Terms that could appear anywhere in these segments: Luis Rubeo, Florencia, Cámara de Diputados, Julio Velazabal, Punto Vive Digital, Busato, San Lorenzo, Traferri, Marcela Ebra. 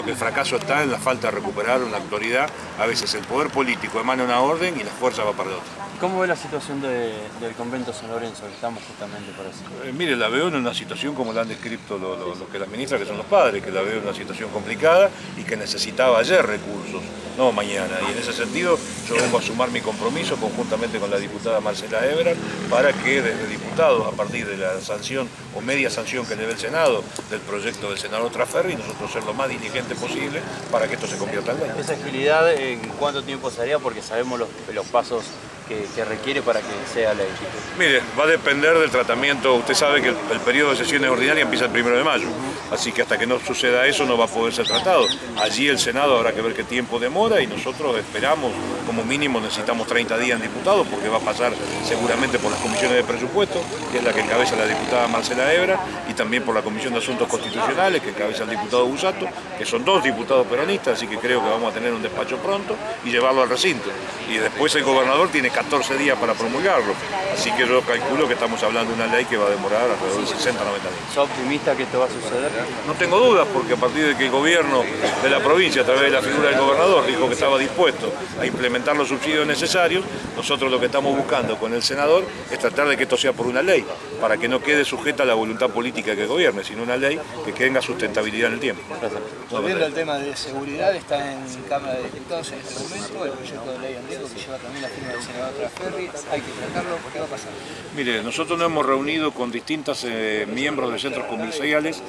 Creo que el fracaso está en la falta de recuperar una autoridad. A veces el poder político emana una orden y la fuerza va para la otra. ¿Cómo ve la situación del convento San Lorenzo, que estamos justamente por eso? Mire, la veo en una situación como la han descrito lo que la ministra, que son los padres, que la veo en una situación complicada y que necesitaba ayer recursos, no mañana. Y en ese sentido yo vengo a sumar mi compromiso conjuntamente con la diputada Marcela Ebra para que desde diputados, a partir de la sanción o media sanción que le dé el Senado del proyecto del senador Traferri, nosotros ser lo más diligentes posible para que esto se convierta en ley. ¿Esa agilidad en cuánto tiempo sería? Porque sabemos los pasos que requiere para que sea ley. Mire, va a depender del tratamiento. Usted sabe que el periodo de sesiones ordinarias empieza el 1 de mayo, así que hasta que no suceda eso no va a poder ser tratado. Allí el Senado habrá que ver qué tiempo demora y nosotros esperamos, como mínimo necesitamos 30 días en diputados, porque va a pasar seguramente por las comisiones de presupuesto, que es la que encabeza la diputada Marcela Ebra, y también por la Comisión de Asuntos Constitucionales, que encabeza el diputado Busato, que son 2 diputados peronistas, así que creo que vamos a tener un despacho pronto y llevarlo al recinto. Y después el gobernador tiene 14 días para promulgarlo, así que yo calculo que estamos hablando de una ley que va a demorar alrededor de 60-90 días. ¿Sos optimista que esto va a suceder? No tengo dudas, porque a partir de que el gobierno de la provincia, a través de la figura del gobernador, dijo que estaba dispuesto a implementar los subsidios necesarios, nosotros lo que estamos buscando con el senador es tratar de que esto sea por una ley, para que no quede sujeta a la voluntad política que gobierne, sino una ley que tenga sustentabilidad en el tiempo. Volviendo al tema de seguridad, está en Cámara de Diputados en este momento el proyecto de ley Andrés, que lleva también la firma del senador Traferri. Hay que tratarlo. ¿Qué va a pasar? Mire, nosotros nos hemos reunido con distintos miembros de centros comerciales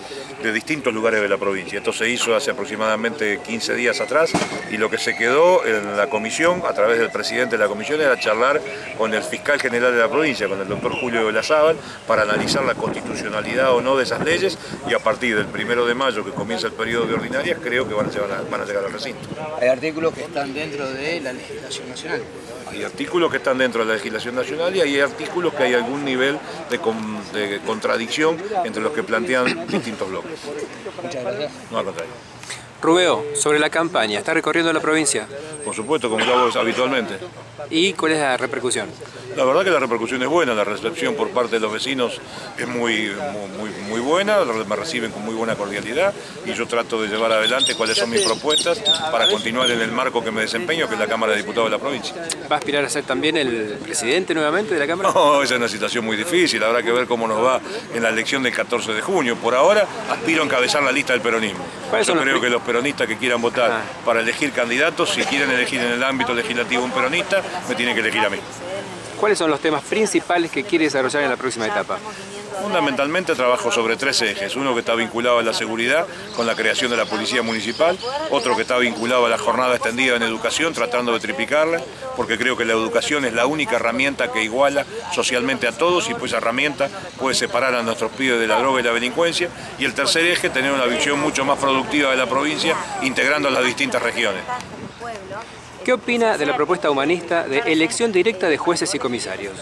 de distintos lugares de la provincia. Esto se hizo hace aproximadamente 15 días atrás, y lo que se quedó en la comisión, a través del presidente de la comisión, era charlar con el fiscal general de la provincia, con el doctor Julio Velazabal, para analizar la constitucionalidad o no de esas leyes, y a partir del 1 de mayo, que comienza el periodo de ordinarias, creo que van a llegar al recinto. Hay artículos que están dentro de la legislación nacional. Hay artículos que están dentro de la legislación nacional y hay artículos que hay algún nivel de contradicción entre los que plantean distintos bloques. Muchas gracias. No, al contrario. Rubeo, sobre la campaña, ¿está recorriendo la provincia? Por supuesto, como lo hago habitualmente. ¿Y cuál es la repercusión? La verdad que la repercusión es buena, la recepción por parte de los vecinos es muy buena, me reciben con muy buena cordialidad y yo trato de llevar adelante cuáles son mis propuestas para continuar en el marco que me desempeño, que es la Cámara de Diputados de la provincia. ¿Va a aspirar a ser también el presidente nuevamente de la Cámara? No, esa es una situación muy difícil, habrá que ver cómo nos va en la elección del 14 de junio. Por ahora aspiro a encabezar la lista del peronismo. Yo creo que los peronistas que quieran votar para elegir candidatos, si quieren elegir en el ámbito legislativo un peronista, me tienen que elegir a mí. ¿Cuáles son los temas principales que quiere desarrollar en la próxima etapa? Fundamentalmente trabajo sobre 3 ejes. Uno que está vinculado a la seguridad, con la creación de la policía municipal. Otro que está vinculado a la jornada extendida en educación, tratando de triplicarla, porque creo que la educación es la única herramienta que iguala socialmente a todos y pues esa herramienta puede separar a nuestros pibes de la droga y la delincuencia. Y el tercer eje, tener una visión mucho más productiva de la provincia, integrando a las distintas regiones. ¿Qué opina de la propuesta humanista de elección directa de jueces y comisarios?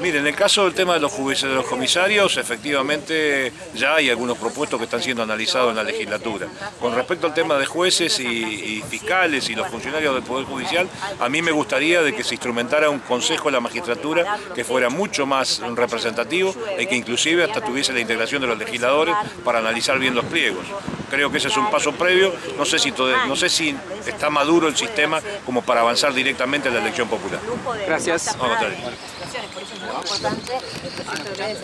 Miren, en el caso del tema de los jueces y de los comisarios, efectivamente ya hay algunos propuestos que están siendo analizados en la legislatura. Con respecto al tema de jueces y fiscales y los funcionarios del Poder Judicial, a mí me gustaría de que se instrumentara un consejo de la magistratura que fuera mucho más representativo y que inclusive hasta tuviese la integración de los legisladores para analizar bien los pliegos. Creo que ese es un paso previo, no sé si está maduro el sistema como para avanzar directamente a la elección popular. Gracias. Vamos a